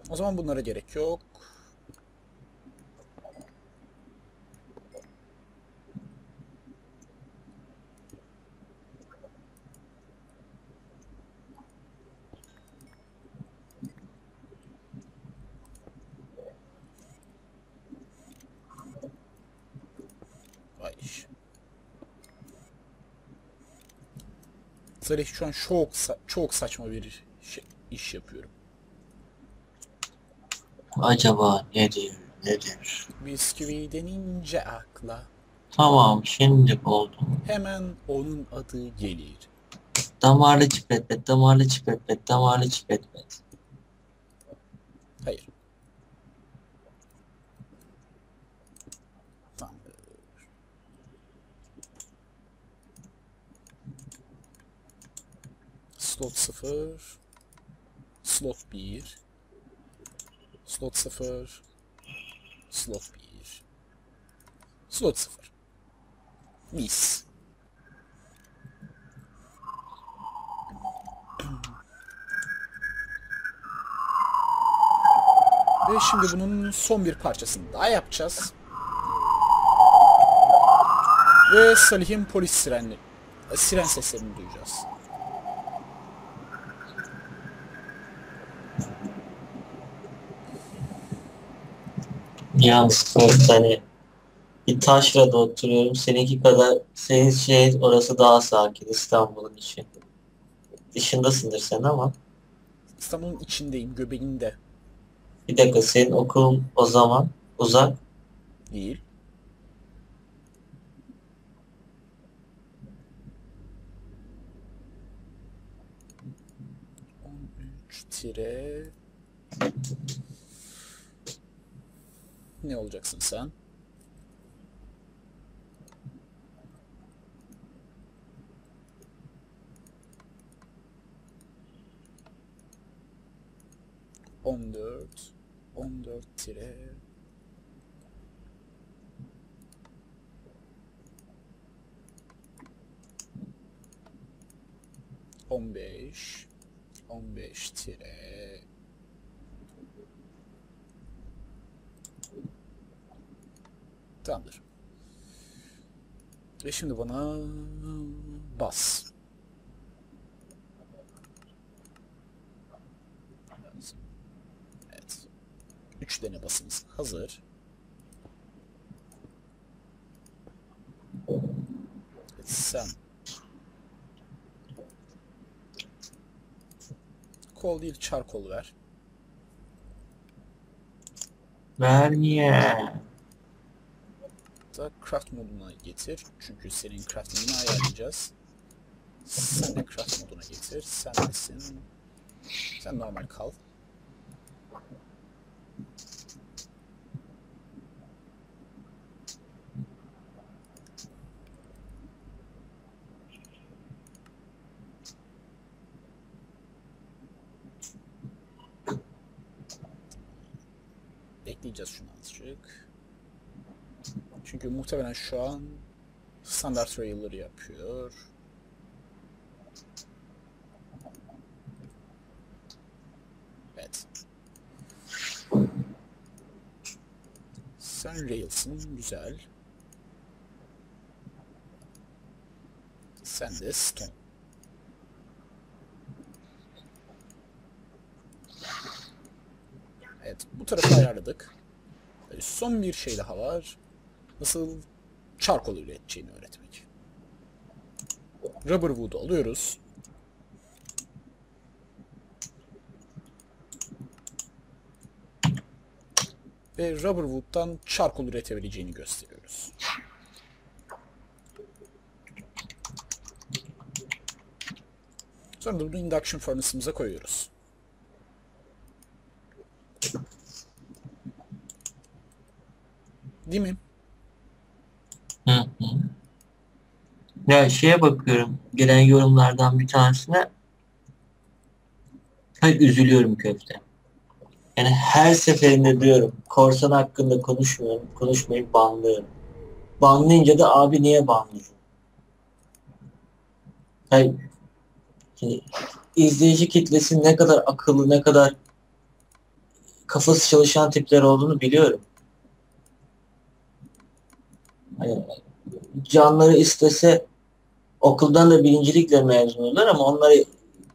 O zaman bunlara gerek yok. Yaptıkları şu an çok çok saçma bir şey, iş yapıyorum. Acaba nedir nedir? Bisküvi denince akla. Tamam, şimdi buldum. Hemen onun adı gelir. Damarlı çipetpet, damarlı çipetpet, damarlı çipetpet. Hayır. Tamam. Slot sıfır. Slot bir. Slot sıfır. Slot bir. Slot sıfır. Mis. Ve şimdi bunun son bir parçasını daha yapacağız. Ve Salih'in polis sirenli, siren seslerini duyacağız. Yalnız hani bir taşrada oturuyorum. Seninki kadar, senin şey orası daha sakin, İstanbul'un içi. Dışındasındır sen ama. İstanbul'un içindeyim, göbeğinde. Bir dakika, senin okulun o zaman uzak değil. on üç tire ne olacaksın sen? on dört tire on beş on beş tire tamamdır. Ve şimdi bana bas. üç tane basımız hazır. Evet, sen. Kol değil, çarkol ver. Ver niye? Da craft moduna getir. Çünkü senin crafting'ini ayarlayacağız. Sen de craft moduna getir. Sen desin. Sen normal kal. Bekleyeceğiz şunu azıcık. Çünkü muhtemelen şu an standart railer yapıyor. Evet. Sen railsin, güzel. Sen de stone. Evet, bu tarafı ayarladık. Son bir şey daha var. Nasıl çarkol üreteceğini öğretmek. Rubber wood'u alıyoruz. Ve rubber wood'dan çarkol üretebileceğini gösteriyoruz. Sonra da bunu induction furnace'ımıza koyuyoruz. Değil mi? Hı hı. Ya şeye bakıyorum, gelen yorumlardan bir tanesine hayır, üzülüyorum köfte. Yani her seferinde diyorum, korsan hakkında konuşmuyorum, konuşmayı banlıyorum. Banlayınca da abi niye banlıyorsun? Hayır. Şimdi izleyici kitlesi ne kadar akıllı, ne kadar kafası çalışan tipler olduğunu biliyorum. Hani canları istese okuldan da birincilikle mezun olurlar ama onları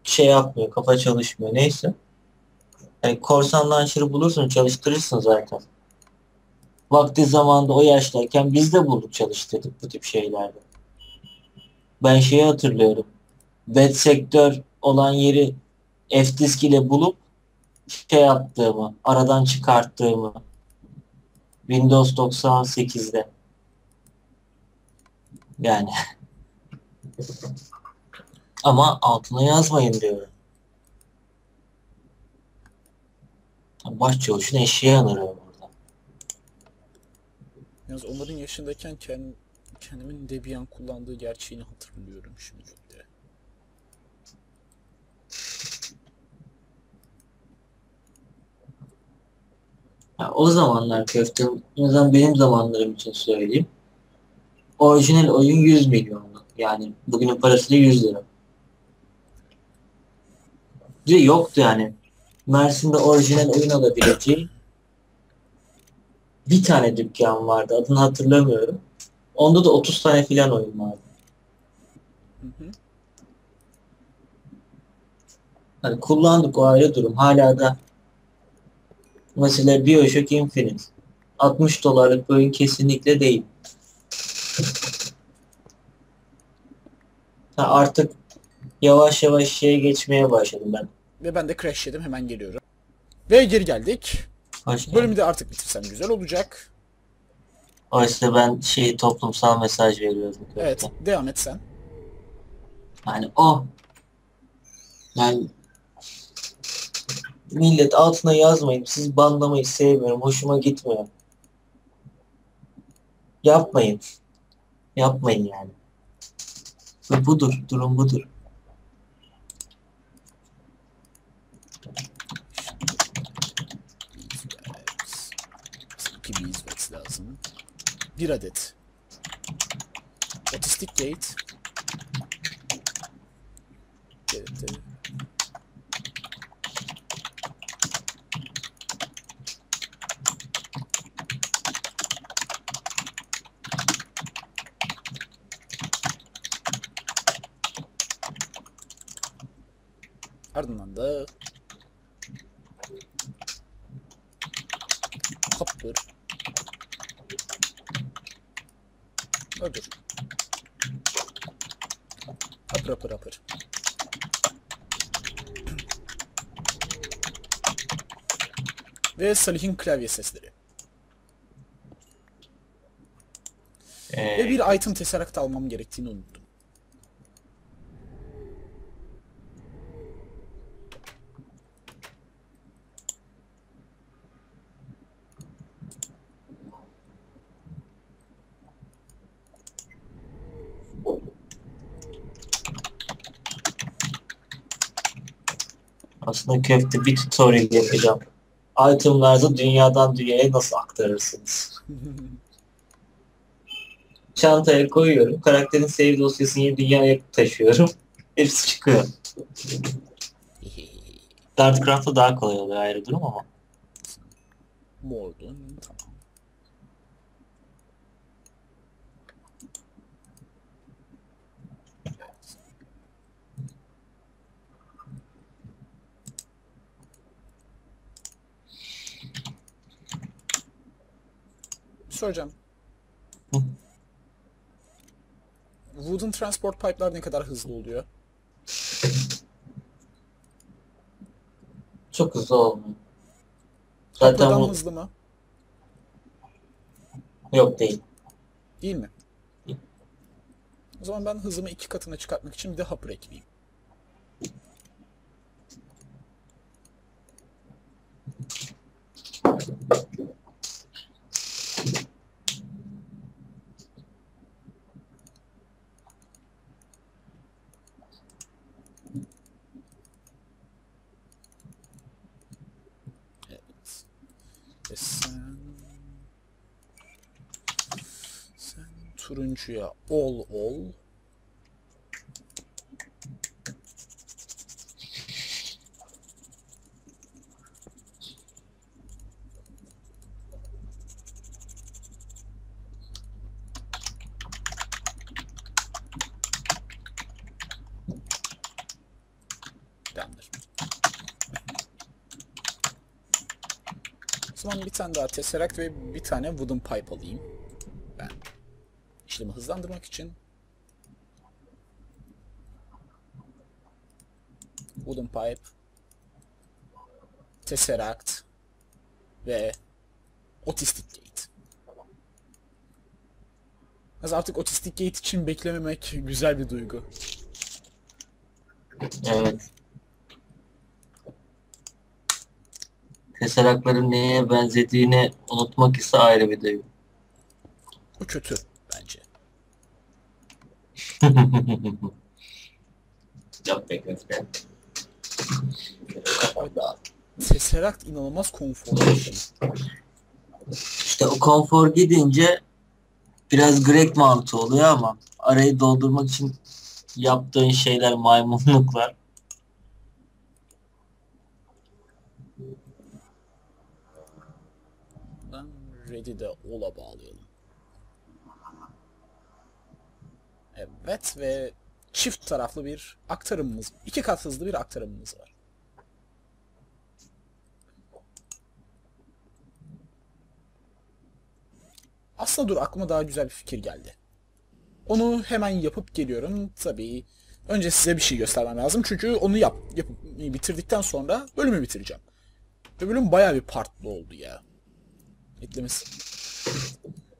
şey yapmıyor, kafa çalışmıyor, neyse. Yani korsan launcher'ı bulursun, çalıştırırsın zaten. Vakti zamanında o yaştayken biz de bulduk, çalıştırdık bu tip şeylerde. Ben şeyi hatırlıyorum. wet sektör olan yeri F disk ile bulup şey yaptığımı, aradan çıkarttığımı Windows doksan sekizde. Yani. Ama altına yazmayın diyorum. Başçavuşun eşeği alırım burada. Yalnız onların yaşındayken kendim, kendimin Debian kullandığı gerçeğini hatırlıyorum şimdi de. Ya, o zamanlar köfte, en azından benim zamanlarım için söyleyeyim. Orijinal oyun yüz milyonluk. Yani bugünün parasıyla yüz lira. Yoktu yani. Mersin'de orijinal oyun alabileceği bir tane dükkan vardı. Adını hatırlamıyorum. Onda da otuz tane filan oyun vardı. Hı hı. Yani kullandık, o ayrı durum. Hala da mesela BioShock Infinite altmış dolarlık oyun kesinlikle değil. Ha, artık yavaş yavaş şeye geçmeye başladım ben. Ve ben de crash yedim, hemen geliyorum. Ve geri geldik. Bölümü de artık bitirsem güzel olacak. Oysa ben şeyi toplumsal mesaj veriyordum. Evet, öyle. Devam et sen. Yani o. Yani millet altına yazmayın, siz banlamayı sevmiyorum, hoşuma gitmiyor. Yapmayın. Yapmayın yani. Ve budur, durum budur. Gibi izlemesi lazım. Bir adet. Otistik gate. Evet, evet. Ardından da kaptır. Öldür. Apır apır apır. Ve Salih'in klavye sesleri. Ee... Ve bir item teseraktı almam gerektiğini unuttum. Aslında köfte bir tutorial yapacağım. Item'larda dünyadan dünyaya nasıl aktarırsınız? Çantaya koyuyorum. Karakterin save dosyasını dünyaya taşıyorum. Hepsi çıkıyor. Starcraft'ta daha kolay oluyor, ayrı durum ama. Mordun tamam. Soracağım. Hı. Wooden transport pipe'lar ne kadar hızlı oluyor? Çok hızlı olmuyor. Zaten bu... hızlı mı? Yok değil. Değil mi? Hı. O zaman ben hızımı iki katına çıkartmak için bir de hopper ekleyeyim. Turuncuya ol ol. Dendir. O zaman bir tane daha tesseract ve bir tane wooden pipe alayım. Ben hızlandırmak için wooden pipe, tesseract ve otistic gate. Az artık otistic gate için beklememek güzel bir duygu. Evet. Tesseract'ların neye benzediğini unutmak ise ayrı bir duygu. Bu kötü bence. Çok bekletken. Tesseract inanılmaz konforlu bir şey. İşte o konfor gidince biraz Greg mantığı oluyor ama arayı doldurmak için yaptığın şeyler maymunluklar. Ben ready de ola bağlayalım. Evet ve çift taraflı bir aktarımımız, iki kat hızlı bir aktarımımız var. Aslında dur, aklıma daha güzel bir fikir geldi. Onu hemen yapıp geliyorum. Tabii önce size bir şey göstermem lazım. Çünkü onu yap, yapıp bitirdikten sonra bölümü bitireceğim. Ve bölüm bayağı bir partlı oldu ya. Etlemesi.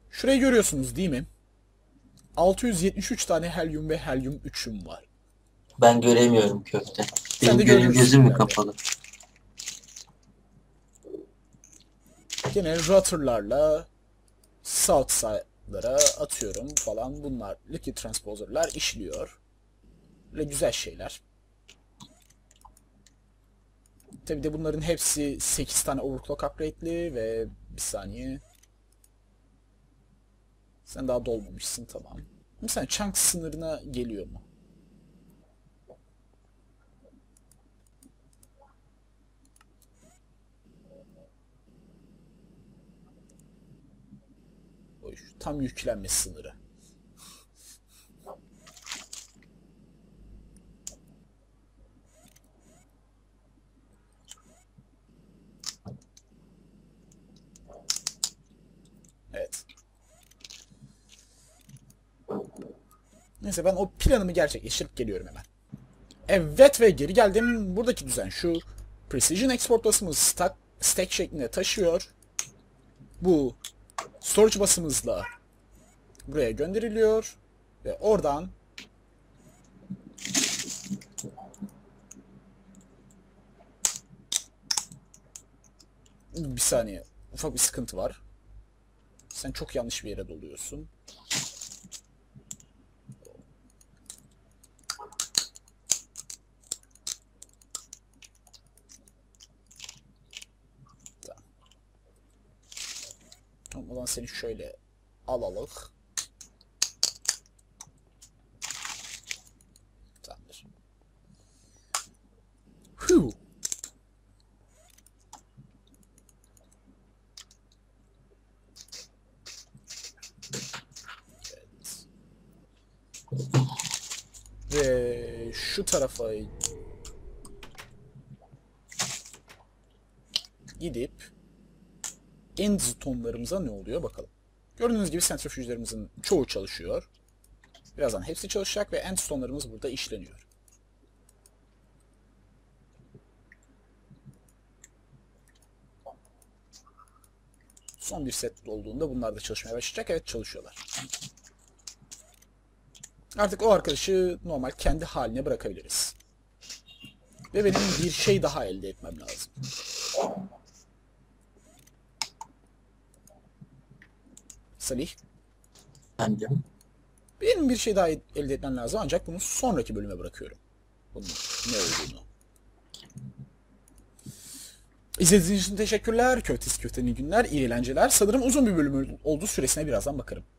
Şurayı görüyorsunuz değil mi? altı yüz yetmiş üç tane helyum ve helyum üçüm var. Ben göremiyorum köfte. Sen benim de gözüm mü kapalı? Gene rutterlarla south side'lara atıyorum falan, bunlar liquid transposer'lar işliyor. Böyle güzel şeyler. Tabi de bunların hepsi sekiz tane overclock upgrade'li ve bir saniye. Sen daha dolmamışsın, tamam. Mesela chunk sınırına geliyor mu? Oy, tam yüklenme sınırı. Evet. Neyse, ben o planımı gerçekleştirip geliyorum hemen. Evet ve geri geldim. Buradaki düzen şu. Precision export basımız stack, stack şeklinde taşıyor. Bu storage basımızla buraya gönderiliyor. Ve oradan bir saniye, ufak bir sıkıntı var. Sen çok yanlış bir yere doluyorsun. Tamam, o zaman seni şöyle alalım. Tamamdır. Huu. Evet. Ve şu tarafa gidip end tonlarımıza ne oluyor bakalım. Gördüğünüz gibi sentrifüjlerimizin çoğu çalışıyor. Birazdan hepsi çalışacak ve end tonlarımız burada işleniyor. Son bir set olduğunda bunlar da çalışmaya başlayacak. Evet, çalışıyorlar. Artık o arkadaşı normal kendi haline bırakabiliriz. Ve benim bir şey daha elde etmem lazım. Salih. Bence. Benim bir şey daha elde etmem lazım, ancak bunu sonraki bölüme bırakıyorum. Bunun ne olduğunu. İzlediğiniz için teşekkürler. Köftesi köftenin günler, iyi eğlenceler. Sanırım uzun bir bölüm oldu. Süresine birazdan bakarım.